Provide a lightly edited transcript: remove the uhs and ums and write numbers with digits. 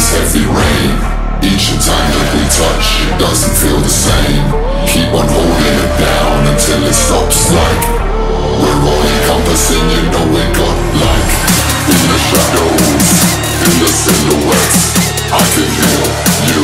is heavy rain. Each entanglement we touch, it doesn't feel the same. Keep on holding it down until it stops, like we're all encompassing, you know it got like. In the shadows, in the silhouettes, I can hear you.